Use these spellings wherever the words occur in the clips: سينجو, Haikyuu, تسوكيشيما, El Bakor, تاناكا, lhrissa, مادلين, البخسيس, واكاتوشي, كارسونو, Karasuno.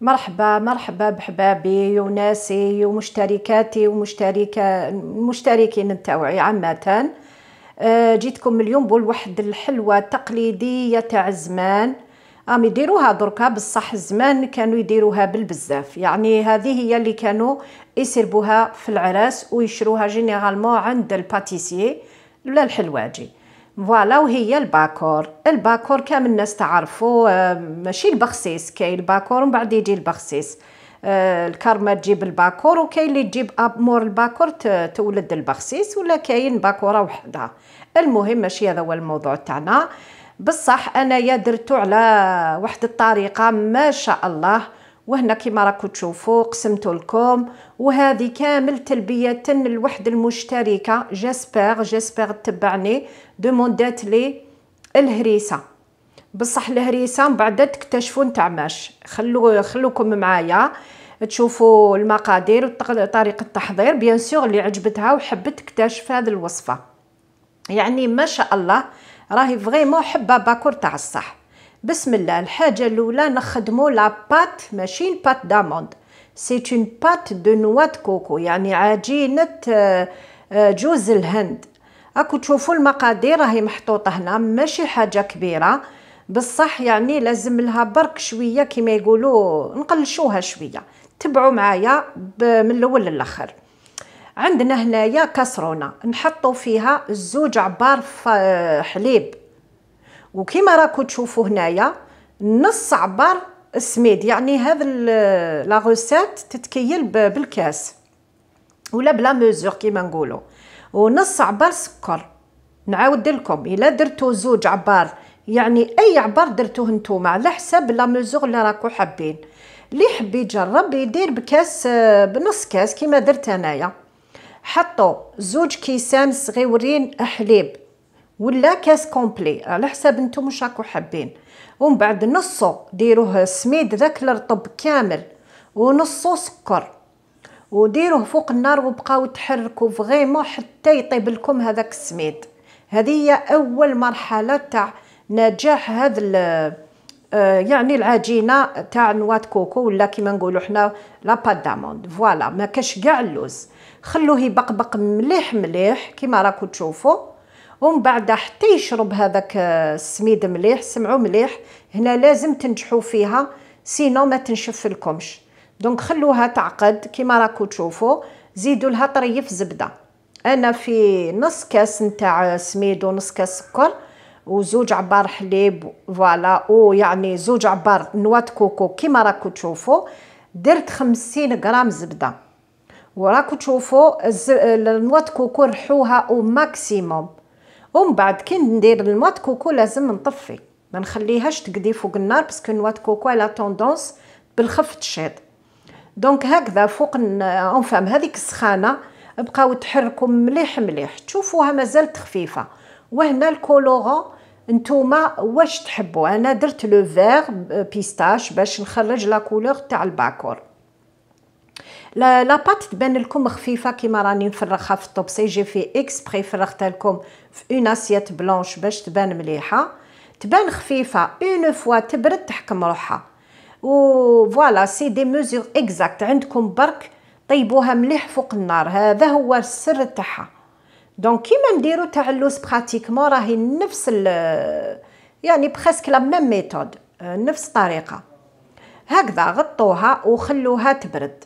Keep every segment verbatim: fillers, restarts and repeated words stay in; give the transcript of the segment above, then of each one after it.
مرحبا مرحبا بحبابي وناسي ومشتركاتي ومشتركة المشتركين تاوعي عامة. جيتكم اليوم بواحد الحلوة تقليدية تاع زمان، راهم يديروها دركا بصح زمان كانوا يديروها بالبزاف، يعني هذه هي اللي كانوا يسربوها في العراس ويشروها جينيرالمون عند الباتيسيي ولا الحلواجي. فوالا، وهي الباكور. الباكور كامل الناس تعرفوا، ماشي البخسيس. كاين الباكور ومن بعد يجي البخسيس. الكرمه تجيب الباكور، وكاين اللي تجيب امور الباكور تولد البخسيس، ولا كاين باكوره وحدها. المهم ماشي هذا هو الموضوع تاعنا، بصح انايا درتو على واحد الطريقه ما شاء الله. وهنا كما راكم تشوفوا قسمتو لكم، وهذه كامل تلبيه الوحده المشتركه. جاسبير جاسبير تبعني دوموندات لي الهريسه، بصح الهريسه من بعد تكتشفوا نتاع ماش. خلو خلوكم معايا تشوفوا المقادير وطريقه التحضير. بيان سور اللي عجبتها وحبت تكتشف هذه الوصفه، يعني ما شاء الله راهي فريمون حبه باكور تاع الصح. بسم الله. الحاجه الاولى نخدموا لا بات، ماشي البات داموند، سي اون بات دو نوا دو كوكو، يعني عجينه جوز الهند. راكو تشوفوا المقادير راهي محطوطه هنا، ماشي حاجه كبيره بصح يعني لازم لها برك شويه كما يقولوا نقلشوها شويه. تبعوا معايا من الاول للاخر. عندنا هنايا كاسرونه نحطوا فيها زوج عبار حليب، وكما راكو تشوفوا هنايا نص عبار السميد. يعني هذا لا روسيت تتكيل بالكاس ولا بلا ميزور كما نقولوا، ونص عبار سكر. نعاود لكم، الا درتو زوج عبار يعني اي عبار درتوه نتوما على حساب لا ميزور اللي راكو حابين. اللي يحب يجرب يدير بكاس، بنص كاس كما درت انايا. حطوا زوج كيسان صغيورين حليب ولا كاس كومبلي على حساب نتوما واش راكو حابين، ومن بعد نصو ديروه سميد ذاك الرطب كامل ونصو سكر، وديروه فوق النار وبقاو تحركوا فغيمون حتى يطيب لكم هذاك السميد. هذه هي اول مرحله تاع نجاح هذا يعني العجينه تاع نوا دو كوكو، ولا كيما نقولوا حنا لا بات داموند. فوالا، ما كاش كاع اللوز، خلوه يبقبق مليح مليح كيما راكو تشوفوا، ومن بعد حتى يشرب هذاك السميد مليح. سمعوا مليح هنا، لازم تنجحوا فيها سينو ما تنشف لكمش. دونك خلوها تعقد كيما راكو تشوفوا، زيدوا لها طريف زبده. انا في نص كاس نتاع سميد ونص كاس سكر وزوج عبار حليب، فوالا، او يعني زوج عبار نوا دو كوكو كيما راكو تشوفوا، درت خمسين غرام زبده. وراكو تشوفوا النوا دو كوكو رحوها او ماكسيموم. ومن بعد كي ندير النوا دو كوكو لازم نطفي، ما نخليهاش تقدي فوق النار، باسكو النوا دو كوكو لا طوندونس بالخف تشيط. دونك هكذا فوق انفام هذيك السخانه بقاو تحركوا مليح مليح. تشوفوها مازالت خفيفه. وهنا الكولورون نتوما واش تحبوا. انا درت لو فير بيستاش باش نخرج لا كولور تاع الباكور. لا لاباط تبان لكم خفيفه كيما راني نفرغها في الطبسي. جي في اكسبري فرغتها لكم في اون اسيات بلونش باش تبان مليحه، تبان خفيفه. اون فوا تبرد تحكم روحها. و فوالا، سي دي ميزور اكزاكت. عندكم برك طيبوها مليح فوق النار، هذا هو السر تاعها. دونك كيما نديرو تاع اللوز براتيكمون راهي نفس يعني بريسك لا ميم ميثود، نفس الطريقه. هكذا غطوها وخلوها تبرد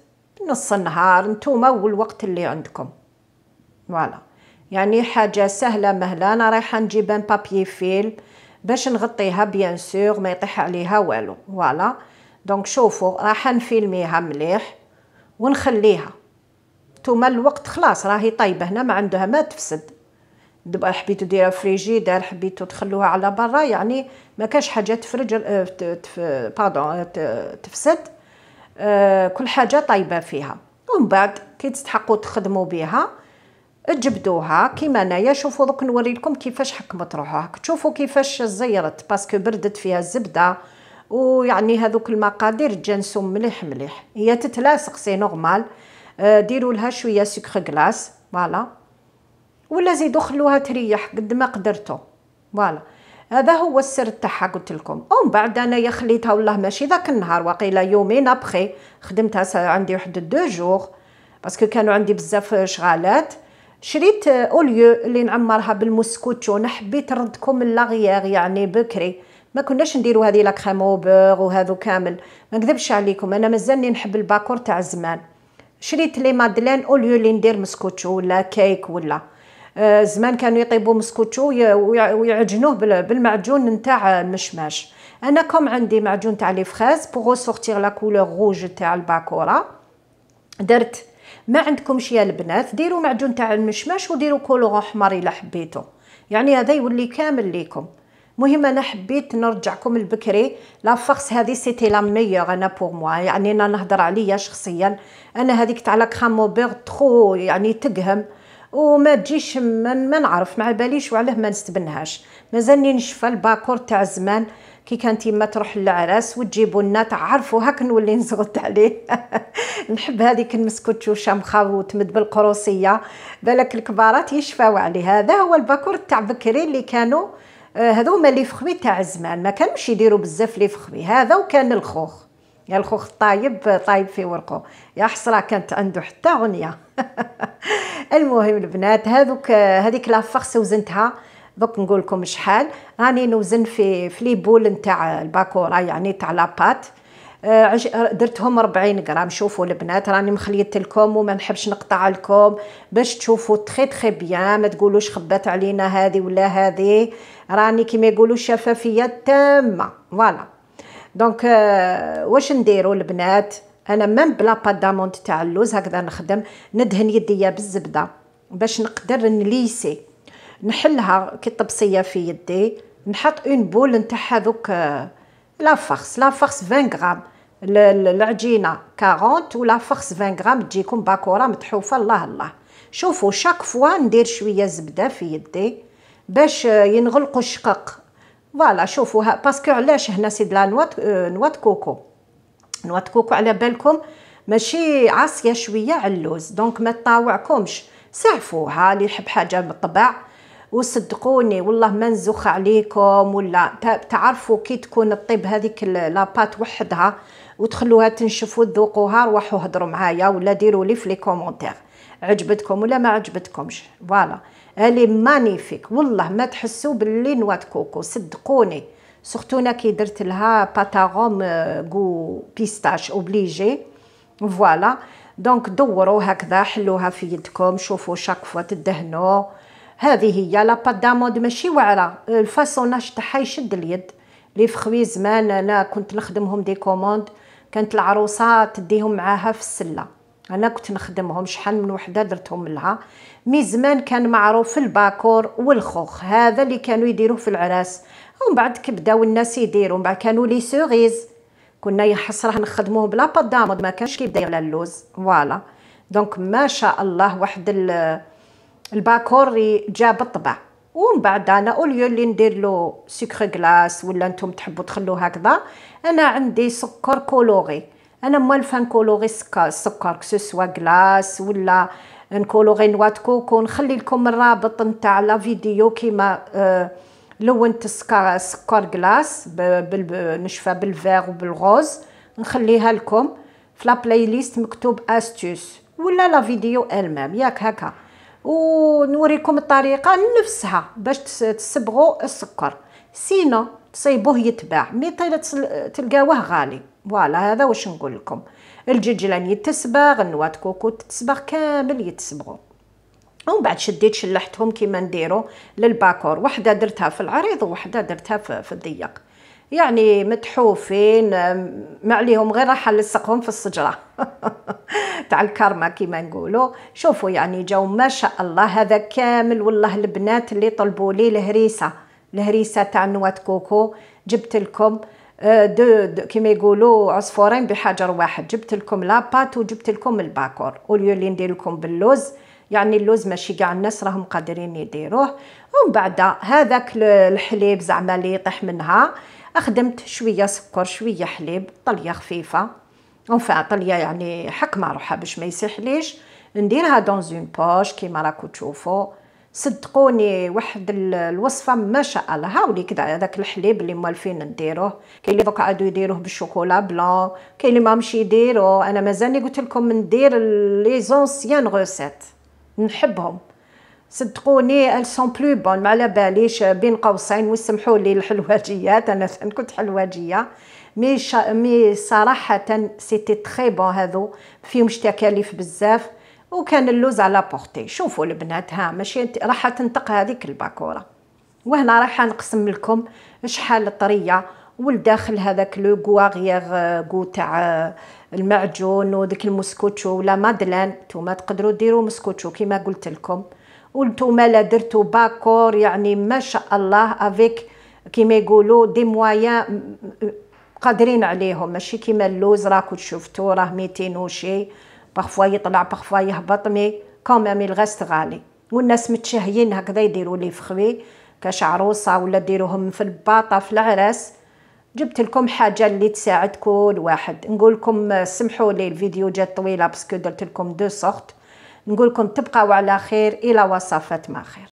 نص النهار نتوما والوقت اللي عندكم. فوالا، يعني حاجه سهله مهله. انا رايحه نجيب ان بابي فيل باش نغطيها، بيان سور ما يطيح عليها والو. فوالا، دونك شوفوا رايحه نفيلميها مليح ونخليها. نتوما الوقت خلاص راهي طايبه هنا، ما عندها ما تفسد. دابا حبيتو ديرها فريجيدار، حبيتو تخلوها على برا، يعني ما كاش حاجه تفرج باردون تفسد. آه، كل حاجه طايبه فيها. ومن بعد كي تستحقوا تخدموا بها تجبدوها كيما انايا. شوفوا دوك نوري لكم كيفاش حكمت روحها. تشوفوا كيفاش زيرت باسكو بردت فيها الزبده، ويعني هذوك المقادير تجانسوا مليح مليح. هي تتلاصق سي نورمال. آه، ديروا لها شويه سكر كلاص، فوالا، ولا زيدوا خلوها تريح قد ما قدرتوا. فوالا، هذا هو السر تاعها قلت لكم. ومن بعد انايا خليتها والله ماشي ذاك النهار، واقيلا يومين ابخي خدمتها عندي واحد دو جوغ باسكو كانوا عندي بزاف شغالات. شريت اوليو اللي نعمرها بالموسكوتشون، حبيت نردكم لاغيير يعني بكري، ما كناش نديروا هذه لا كريم او بور وهذو كامل. ما نكذبش عليكم انا مازالني نحب الباكور تاع زمان. شريت لي مادلين اوليو اللي ندير مسكوتشو ولا كيك ولا آه زمان كانوا يطيبوا مسكوتشو ويعجنوه بالمعجون نتاع المشماش. انا كوم عندي معجون تاع لي فريز بوغ سورتير لا كولور روج تاع الباكوره درت. ما عندكمش يا البنات ديروا معجون تاع المشماش وديروا كولور احمر الا حبيتو، يعني هذا يولي كامل ليكم. مهم انا حبيت نرجعكم البكري لا فارس هذه سيتي لا ميور انا بور موا، يعني انا نهضر عليا شخصيا انا هذيك تاع لا كريم او بور ترو يعني تقهم وما تجيش من ما نعرف مع باليش وعلاه ما نستبنهاش. مازالني نشفى الباكور تاع زمان كي كانت يما تروح للعراس وتجيبوا لنا تعرفوا هاك نولي نزغط عليه. نحب هذيك المسكوتشو شامخه وتمد بالقروصيه، بالك الكبارات يشفاو عليه. هذا هو الباكور تاع بكري اللي كانوا هذو هما لي فخوي تاع زمان، ما كانوش يديروا بزاف لي فخوي. هذا وكان الخوخ، يا الخوخ طايب طايب في ورقه، يا حسره كانت عنده حتى غنيه. المهم البنات هذوك هذيك لا فخسه وزنتها دوك نقول لكم شحال راني نوزن في في لي بول نتاع الباكوره يعني تاع لاباط. درتهم أربعين غرام. شوفوا البنات راني مخليت لكم وما نحبش نقطع لكم باش تشوفوا تري تري بيان، ما تقولوش خبات علينا هذه ولا هذه، راني كيما يقولوا شفافيه تامه. فوالا دونك آه واش نديروا البنات، انا ميم بلا بادامونت تاع اللوز هكذا نخدم، ندهن يديا بالزبده باش نقدر نليسي نحلها كي طبسيه في يدي. نحط اون بول نتاع هذوك آه لا فارس لا فارس عشرين غرام، العجينه أربعين ولا فارس عشرين غرام تجيكم باكوره متحوفه. الله الله شوفوا شاك فوا ندير شويه زبده في يدي باش ينغلقوا الشقق. فوالا شوفوا باسكو علاش هنا سي دلا نوا نوا كوكو نوا كوكو على بالكم ماشي عاصيه شويه على اللوز، دونك ما تطاوعكمش سعفوها. اللي يحب حاجه بالطبع وصدقوني والله ما نزخ عليكم ولا تعرفوا كي تكون الطيب هذيك لاباط وحدها وتخلوها تنشف وتذوقوها. روحوا هضروا معايا ولا ديروا لي في لي كومونتير عجبتكم ولا ما عجبتكمش. فوالا الي مانيفيك والله ما تحسوا باللي نوا كوكو صدقوني. سورتونا كي درت لها باتاغوم غو بيستاش اوبليجي. فوالا دونك دوروا هكذا حلوها في يدكم، شوفوا شاك فوا تدهنوا. هذه هي لاباط داموند ماشي واعره، الفاسوناج تاعها يشد اليد. لي فخوي زمان انا كنت نخدمهم دي كوموند، كانت العروسه تديهم معاها في السله، انا كنت نخدمهم شحال من وحده درتهم لها. مي زمان كان معروف الباكور والخوخ، هذا اللي كانوا يديروه في العراس. ومن بعد كي بداو الناس يديروا من بعد كانوا لي سوغيز، كنا يا حسره نخدموهم بلاباط داموند ما كانش كي داير على اللوز. فوالا دونك ما شاء الله واحد الباكور جاب الطبع. ومن بعد انا اوليو اللي ندير له سكر كلاص ولا نتوم تحبوا تخلوه هكذا، انا عندي سكر كولوري، انا موالفه نكولوري السكر كسوا كلاص ولا نكولوري نوا كوكو. نخلي لكم الرابط نتاع لا فيديو كيما آه لونت السكر سكر كلاص نشفى بالفيغ وبالغوز، نخليها لكم في لا بلاي ليست مكتوب استوس ولا لا فيديو المام ياك هكا، ونوريكم الطريقه نفسها باش تسبغوا السكر. سينو تصيبوه يتباع مي تلقاوه غالي. فوالا هذا واش نقول لكم، الججلان يتسبغ، النوا كوكو تتسبغ كامل يتسبغوا. ومن بعد شديت شلحتهم كيما نديروا للباكور، وحده درتها في العريض وحده درتها في الضيق، يعني متحوفين ما عليهم غير راح نلصقهم في الشجره تاع الكرمه كيما نقولوا. شوفوا يعني جاو ما شاء الله هذا كامل. والله البنات اللي طلبوا لي الهريسه الهريسه تاع نوا كوكو جبت لكم دو, دو كيما يقولوا عصفورين بحجر واحد، جبت لكم لاباط وجبت لكم الباكور. اوليو اللي ندير لكم باللوز، يعني اللوز ماشي كاع الناس راهم قادرين يديروه. ومن بعد هذاك الحليب زعما اللي يطيح منها أخدمت شويه سكر شويه حليب، طليه خفيفه اونفا طليه يعني حكمه روحها باش ما يسيحليش، نديرها دون اون بوش كيما راكو تشوفوا. صدقوني واحد الوصفه ما شاء الله. هاولي كذا هذاك الحليب اللي موالفين نديروه، كاين اللي دوكا عادو يديروه بالشوكولا بلون، كاين اللي ماهمش يديروه. انا مازالني قلت لكم ندير لي زونسيان غوسيت، نحبهم صدقوني، ال سون بلو بون، ما على باليش، بين قوسين وسمحوا لي الحلواجيات، انا كنت حلواجيه مي شا... مي صراحه سيتي تري بون. هذو فيهمش تكاليف بزاف، وكان اللوز على بورتي. شوفوا البنات، ها ماشي راح تنطق هذيك الباكوره، وهنا راح نقسم لكم شحال طريه، والداخل هذاك لو كواغيغ كو تاع المعجون وديك المسكوتشو ولا مادلان. نتوما تقدروا ديروا مسكوتشو كما قلت لكم، وانتوما لا درتو باكور يعني ما شاء الله افيك كما يقولوا دي موايان قادرين عليهم، ماشي كما اللوز راكو شفتو راه ميتين وشي، بارفوا يطلع بارفوا يهبط، مي كومام الغاست غالي. والناس متشهيين هكذا يديروا لي فخوي كشعروصه ولا ديروهم في الباطه في العراس. جبت لكم حاجه اللي تساعد كل واحد. نقول لكم سمحوا لي الفيديو جات طويله باسكو درت لكم دو سورت. نقول لكم تبقاو على خير، الى وصفات ما خير.